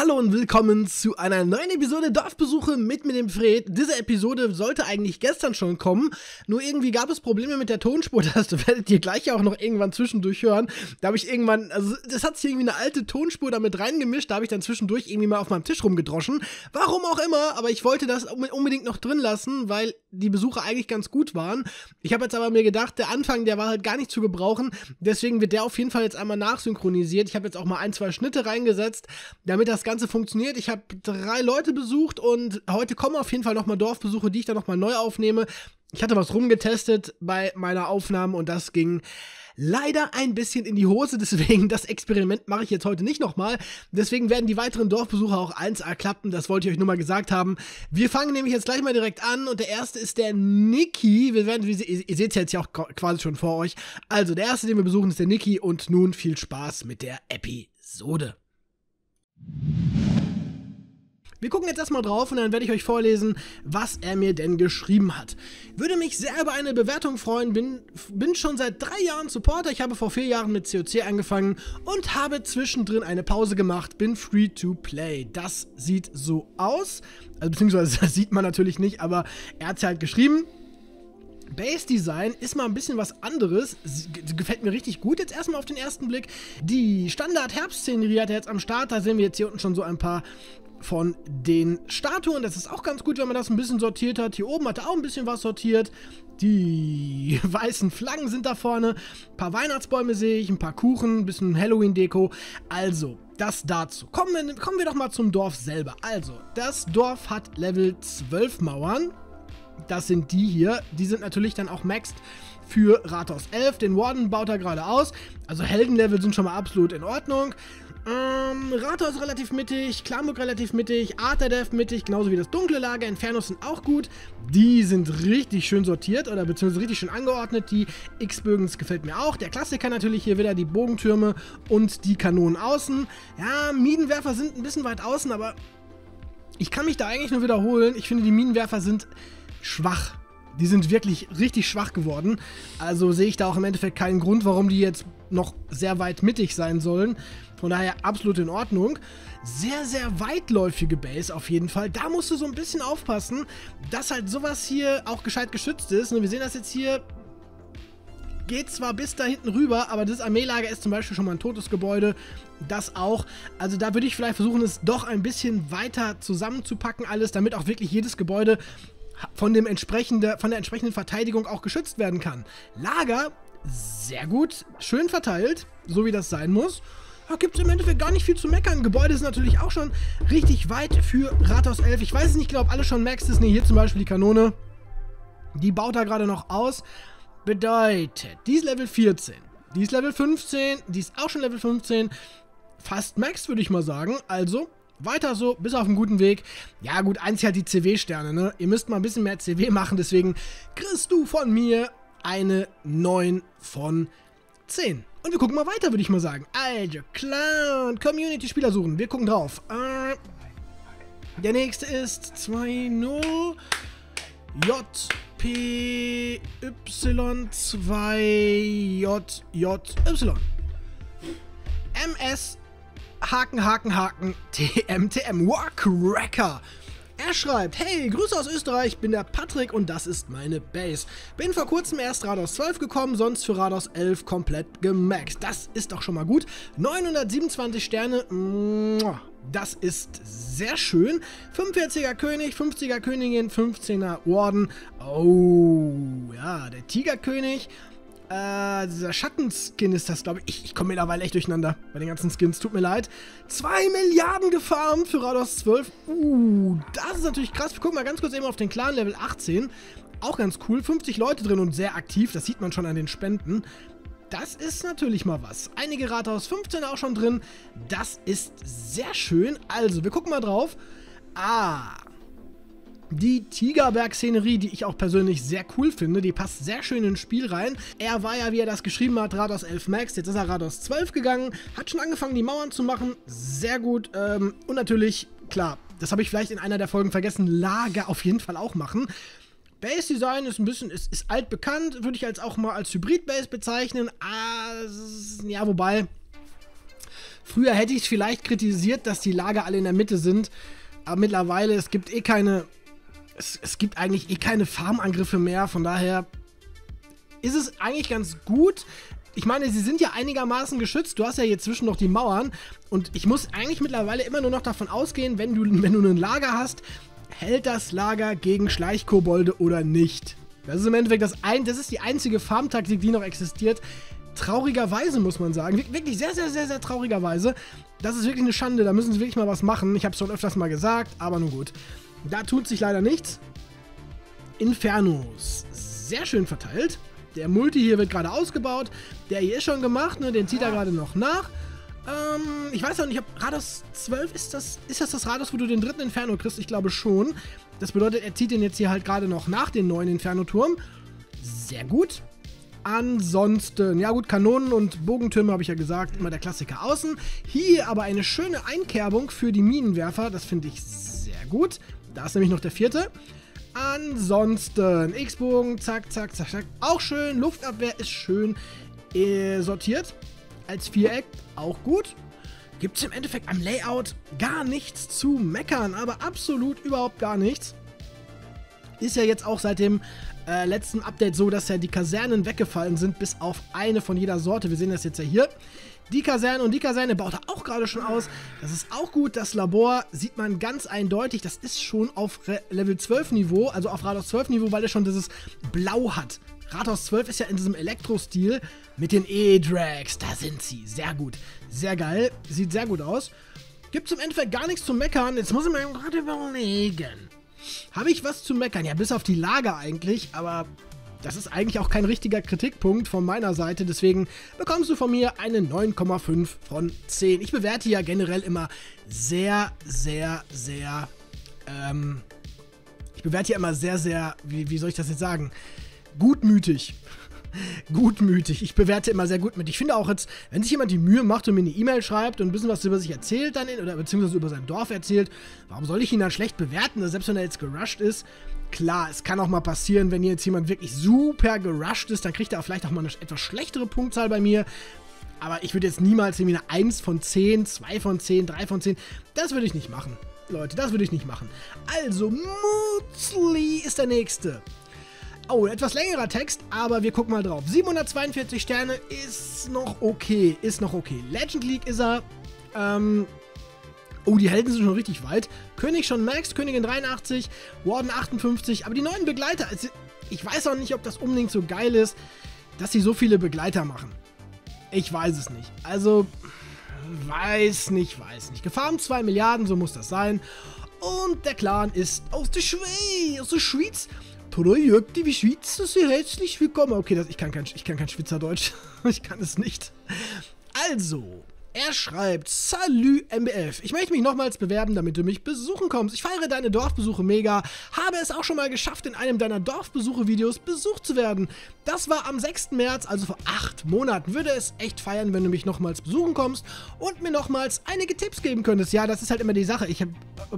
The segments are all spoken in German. Hallo und willkommen zu einer neuen Episode Dorfbesuche mit dem Fred. Diese Episode sollte eigentlich gestern schon kommen, nur irgendwie gab es Probleme mit der Tonspur, das werdet ihr gleich auch noch irgendwann zwischendurch hören. Da habe ich irgendwann, also das hat sich irgendwie eine alte Tonspur damit reingemischt, da habe ich dann zwischendurch irgendwie mal auf meinem Tisch rumgedroschen. Warum auch immer, aber ich wollte das unbedingt noch drin lassen, weil die Besuche eigentlich ganz gut waren. Ich habe jetzt aber mir gedacht, der Anfang, der war halt gar nicht zu gebrauchen, deswegen wird der auf jeden Fall jetzt einmal nachsynchronisiert. Ich habe jetzt auch mal ein, zwei Schnitte reingesetzt, damit das Ganze funktioniert. Ich habe 3 Leute besucht und heute kommen auf jeden Fall nochmal Dorfbesuche, die ich dann nochmal neu aufnehme. Ich hatte was rumgetestet bei meiner Aufnahme und das ging leider ein bisschen in die Hose, deswegen das Experiment mache ich jetzt heute nicht nochmal. Deswegen werden die weiteren Dorfbesuche auch 1A klappen, das wollte ich euch nur mal gesagt haben. Wir fangen nämlich jetzt gleich mal direkt an und der erste ist der Nikki. Ihr seht es jetzt ja auch quasi schon vor euch. Also der erste, den wir besuchen, ist der Nikki und nun viel Spaß mit der Episode. Wir gucken jetzt erstmal drauf und dann werde ich euch vorlesen, was er mir denn geschrieben hat. Würde mich sehr über eine Bewertung freuen, bin schon seit 3 Jahren Supporter, ich habe vor 4 Jahren mit COC angefangen und habe zwischendrin eine Pause gemacht, bin free to play. Das sieht so aus, also beziehungsweise das sieht man natürlich nicht, aber er hat es halt geschrieben. Base Design ist mal ein bisschen was anderes, gefällt mir richtig gut jetzt erstmal auf den ersten Blick. Die Standard-Herbst-Szenerie hat er jetzt am Start, da sehen wir jetzt hier unten schon so ein paar von den Statuen. Das ist auch ganz gut, wenn man das ein bisschen sortiert hat. Hier oben hat er auch ein bisschen was sortiert. Die weißen Flaggen sind da vorne. Ein paar Weihnachtsbäume sehe ich, ein paar Kuchen, ein bisschen Halloween-Deko. Also, das dazu. Kommen wir doch mal zum Dorf selber. Also, das Dorf hat Level 12 Mauern. Das sind die hier. Die sind natürlich dann auch maxed für Rathaus 11. Den Warden baut er gerade aus. Also Heldenlevel sind schon mal absolut in Ordnung. Rathaus relativ mittig, Klamuk relativ mittig, Arterdev mittig, genauso wie das dunkle Lager. Infernos sind auch gut. Die sind richtig schön sortiert oder beziehungsweise richtig schön angeordnet. Die X-Bögen gefällt mir auch. Der Klassiker natürlich hier wieder die Bogentürme und die Kanonen außen. Ja, Minenwerfer sind ein bisschen weit außen, aber ich kann mich da eigentlich nur wiederholen. Ich finde, die Minenwerfer sind schwach. Die sind wirklich richtig schwach geworden. Also sehe ich da auch im Endeffekt keinen Grund, warum die jetzt noch sehr weit mittig sein sollen. Von daher absolut in Ordnung. Sehr, sehr weitläufige Base auf jeden Fall. Da musst du so ein bisschen aufpassen, dass halt sowas hier auch gescheit geschützt ist. Und wir sehen das jetzt hier, geht zwar bis da hinten rüber, aber das Armeelager ist zum Beispiel schon mal ein totes Gebäude. Das auch. Also da würde ich vielleicht versuchen, es doch ein bisschen weiter zusammenzupacken alles, damit auch wirklich jedes Gebäude von der entsprechenden Verteidigung auch geschützt werden kann. Lager, sehr gut, schön verteilt, so wie das sein muss. Da gibt es im Endeffekt gar nicht viel zu meckern. Gebäude ist natürlich auch schon richtig weit für Rathaus 11. Ich weiß es nicht, glaube alle schon maxed ist. Ne, hier zum Beispiel die Kanone, die baut er gerade noch aus. Bedeutet, die ist Level 14, die ist Level 15, die ist auch schon Level 15. Fast max, würde ich mal sagen, also weiter so, bis auf einen guten Weg. Ja gut, einzig halt die CW-Sterne, ne? Ihr müsst mal ein bisschen mehr CW machen, deswegen kriegst du von mir eine 9 von 10. Und wir gucken mal weiter, würde ich mal sagen. Also, Clown, Community-Spieler suchen. Wir gucken drauf. Der nächste ist 2.0 JPY2JJY. MS TMTM Warcracker. Er schreibt, hey, Grüße aus Österreich, bin der Patrick und das ist meine Base. Bin vor kurzem erst Rathaus 12 gekommen, sonst für Rathaus 11 komplett gemaxt. Das ist doch schon mal gut. 927 Sterne, das ist sehr schön. 45er König, 50er Königin, 15er Warden. Oh, ja, der Tigerkönig. Dieser Schattenskin ist das, glaube ich. Ich komme mittlerweile echt durcheinander bei den ganzen Skins. Tut mir leid. 2 Milliarden gefarmt für Rathaus 12. Das ist natürlich krass. Wir gucken mal ganz kurz eben auf den Clan Level 18. Auch ganz cool. 50 Leute drin und sehr aktiv. Das sieht man schon an den Spenden. Das ist natürlich mal was. Einige Rathaus 15 auch schon drin. Das ist sehr schön. Also, wir gucken mal drauf. Die Tigerberg-Szenerie, die ich auch persönlich sehr cool finde, die passt sehr schön ins Spiel rein. Er war ja, wie er das geschrieben hat, Rathaus 11 Max, jetzt ist er Rathaus 12 gegangen, hat schon angefangen, die Mauern zu machen, sehr gut. Und natürlich, klar, das habe ich vielleicht in einer der Folgen vergessen, Lager auf jeden Fall auch machen. Base-Design ist ein bisschen, ist altbekannt, würde ich jetzt auch mal als Hybrid-Base bezeichnen. Ja, wobei, Früher hätte ich es vielleicht kritisiert, dass die Lager alle in der Mitte sind. Aber mittlerweile, es gibt eh keine... Es gibt eigentlich eh keine Farmangriffe mehr. Von daher ist es eigentlich ganz gut. Ich meine, sie sind ja einigermaßen geschützt. Du hast ja hier zwischen noch die Mauern. Und ich muss eigentlich mittlerweile immer nur noch davon ausgehen, wenn du ein Lager hast, hält das Lager gegen Schleichkobolde oder nicht. Das ist im Endeffekt das ist die einzige Farmtaktik, die noch existiert. Traurigerweise, muss man sagen. Wirklich sehr, sehr, sehr, sehr traurigerweise. Das ist wirklich eine Schande. Da müssen sie wirklich mal was machen. Ich habe es schon öfters mal gesagt, aber nun gut. Da tut sich leider nichts. Infernos. Sehr schön verteilt. Der Multi hier wird gerade ausgebaut. Der hier ist schon gemacht, ne? Den zieht er gerade noch nach. Ich weiß noch nicht, ob Rathaus 12 ist. Ist das Rathaus, wo du den dritten Inferno kriegst? Ich glaube schon. Das bedeutet, er zieht den jetzt hier halt gerade noch nach, den neuen Inferno-Turm. Sehr gut. Ansonsten, ja gut, Kanonen und Bogentürme habe ich ja gesagt, immer der Klassiker außen. Hier aber eine schöne Einkerbung für die Minenwerfer, das finde ich sehr gut. Da ist nämlich noch der vierte. Ansonsten, X-Bogen, zack, zack, zack, zack, auch schön. Luftabwehr ist schön sortiert, als Viereck, auch gut. Gibt es im Endeffekt am Layout gar nichts zu meckern, aber absolut überhaupt gar nichts. Ist ja jetzt auch seit dem letzten Update so, dass ja die Kasernen weggefallen sind, bis auf eine von jeder Sorte. Wir sehen das jetzt ja hier. Die Kaserne und die Kaserne baut er auch gerade schon aus. Das ist auch gut. Das Labor sieht man ganz eindeutig. Das ist schon auf Level 12 Niveau, also auf Rathaus 12 Niveau, weil er schon dieses Blau hat. Rathaus 12 ist ja in diesem Elektro-Stil mit den E-Drags. Da sind sie. Sehr gut. Sehr geil. Sieht sehr gut aus. Gibt's im Endeffekt gar nichts zu meckern. Jetzt muss ich mir gerade überlegen. Habe ich was zu meckern? Ja, bis auf die Lager eigentlich, aber das ist eigentlich auch kein richtiger Kritikpunkt von meiner Seite, deswegen bekommst du von mir eine 9,5 von 10. Ich bewerte ja generell immer wie soll ich das jetzt sagen? Gutmütig. Gutmütig. Ich bewerte immer sehr gutmütig. Ich finde auch jetzt, wenn sich jemand die Mühe macht und mir eine E-Mail schreibt und ein bisschen was über sich erzählt, oder beziehungsweise über sein Dorf erzählt, warum soll ich ihn dann schlecht bewerten, selbst wenn er jetzt gerusht ist? Klar, es kann auch mal passieren, wenn jetzt jemand wirklich super gerusht ist, dann kriegt er vielleicht auch mal eine etwas schlechtere Punktzahl bei mir. Aber ich würde jetzt niemals irgendwie eine 1 von 10, 2 von 10, 3 von 10, das würde ich nicht machen. Leute, das würde ich nicht machen. Also, Mutzli ist der Nächste. Oh, etwas längerer Text, aber wir gucken mal drauf. 742 Sterne ist noch okay, ist noch okay. Legend League ist er. Oh, die Helden sind schon richtig weit. König schon Max, Königin 83, Warden 58. Aber die neuen Begleiter, also ich weiß auch nicht, ob das unbedingt so geil ist, dass sie so viele Begleiter machen. Ich weiß es nicht. Also, weiß nicht, weiß nicht. Gefarmt 2 Milliarden, so muss das sein. Und der Clan ist aus der Schweiz, Projekte wie Schweizer, sehr herzlich willkommen. Okay, ich kann kein Schweizerdeutsch. Ich kann es nicht. Also, er schreibt, Salut MBF. Ich möchte mich nochmals bewerben, damit du mich besuchen kommst. Ich feiere deine Dorfbesuche mega. Habe es auch schon mal geschafft, in einem deiner Dorfbesuche-Videos besucht zu werden. Das war am 6. März, also vor 8 Monaten. Würde es echt feiern, wenn du mich nochmals besuchen kommst und mir nochmals einige Tipps geben könntest. Ja, das ist halt immer die Sache.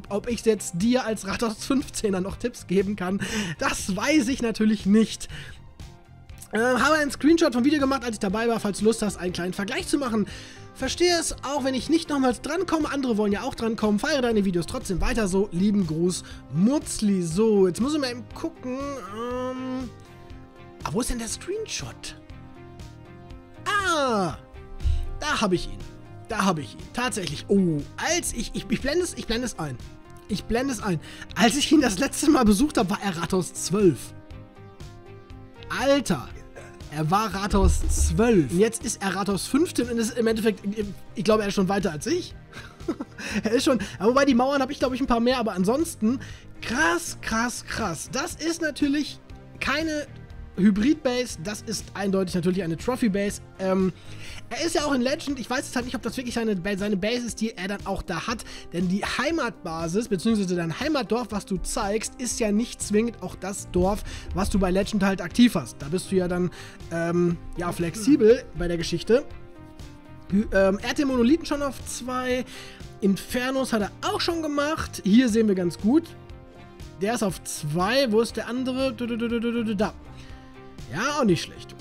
Ob ich jetzt dir als Rathaus 15er noch Tipps geben kann, das weiß ich natürlich nicht. Habe einen Screenshot vom Video gemacht, als ich dabei war, falls du Lust hast, einen kleinen Vergleich zu machen. Verstehe es, auch wenn ich nicht nochmals drankomme. Andere wollen ja auch drankommen. Feiere deine Videos trotzdem weiter so. Lieben Gruß, Mutzli. So, jetzt muss ich mal eben gucken. Wo ist denn der Screenshot? Ah, da habe ich ihn. Da habe ich ihn. Tatsächlich. Oh, als ich blende es ein. Ich blende es ein. Als ich ihn das letzte Mal besucht habe, war er Rathaus 12. Alter. Er war Rathaus 12. Jetzt ist er Rathaus 15 und ist im Endeffekt, ich glaube, er ist schon weiter als ich. Er ist schon, wobei die Mauern habe ich, glaube ich, ein paar mehr, aber ansonsten, krass, krass, krass. Das ist natürlich keine Hybrid-Base, das ist eindeutig natürlich eine Trophy-Base. Er ist ja auch in Legend, ich weiß jetzt halt nicht, ob das wirklich seine Base ist, die er dann auch da hat, denn die Heimatbasis, beziehungsweise dein Heimatdorf, was du zeigst, ist ja nicht zwingend auch das Dorf, was du bei Legend halt aktiv hast. Da bist du ja dann, ja, flexibel bei der Geschichte. Er hat den Monolithen schon auf 2, Infernos hat er auch schon gemacht, hier sehen wir ganz gut, der ist auf 2, wo ist der andere? Da. Ja, auch nicht schlecht.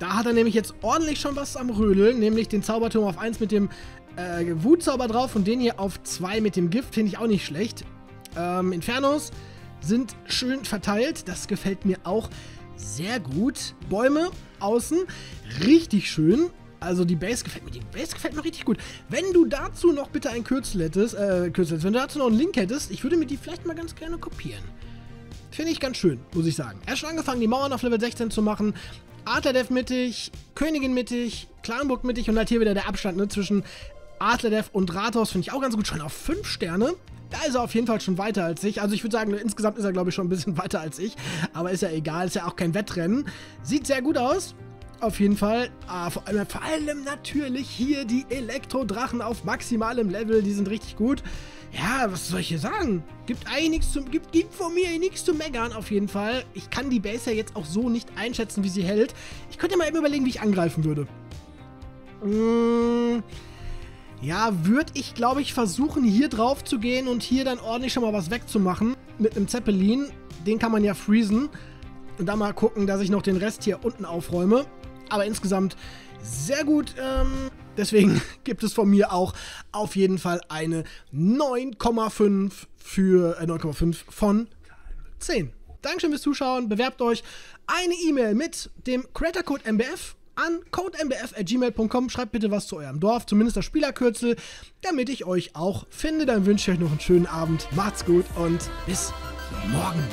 Da hat er nämlich jetzt ordentlich schon was am Rödeln, nämlich den Zauberturm auf 1 mit dem Wutzauber drauf und den hier auf 2 mit dem Gift. Finde ich auch nicht schlecht. Infernos sind schön verteilt. Das gefällt mir auch sehr gut. Bäume außen. Richtig schön. Also die Base gefällt mir. Die Base gefällt mir richtig gut. Wenn du dazu noch bitte ein Kürzel hättest, wenn du dazu noch einen Link hättest, ich würde mir die vielleicht mal ganz gerne kopieren. Finde ich ganz schön, muss ich sagen. Er hat schon angefangen, die Mauern auf Level 16 zu machen. Adlerdev mittig, Königin mittig, Clanburg mittig und halt hier wieder der Abstand, ne, zwischen Adlerdev und Rathaus. Finde ich auch ganz gut. Schon auf 5 Sterne. Da ist er auf jeden Fall schon weiter als ich. Also ich würde sagen, insgesamt ist er, glaube ich, schon ein bisschen weiter als ich. Aber ist ja egal, ist ja auch kein Wettrennen. Sieht sehr gut aus. Auf jeden Fall, vor allem natürlich hier die Elektrodrachen auf maximalem Level, die sind richtig gut. Ja, was soll ich hier sagen? Gibt eigentlich nichts zum, gibt von mir nichts zu meckern auf jeden Fall. Ich kann die Base ja jetzt auch so nicht einschätzen, wie sie hält. Ich könnte mal eben überlegen, wie ich angreifen würde. Ja, würde ich, glaube ich, versuchen, hier drauf zu gehen und hier dann ordentlich schon mal was wegzumachen. Mit einem Zeppelin, den kann man ja freezen. Und da mal gucken, dass ich noch den Rest hier unten aufräume. Aber insgesamt sehr gut. Deswegen gibt es von mir auch auf jeden Fall eine 9,5 von 10. Dankeschön fürs Zuschauen. Bewerbt euch eine E-Mail mit dem Creator-Code MBF an codembf@gmail.com. Schreibt bitte was zu eurem Dorf, zumindest das Spielerkürzel, damit ich euch auch finde. Dann wünsche ich euch noch einen schönen Abend. Macht's gut und bis morgen.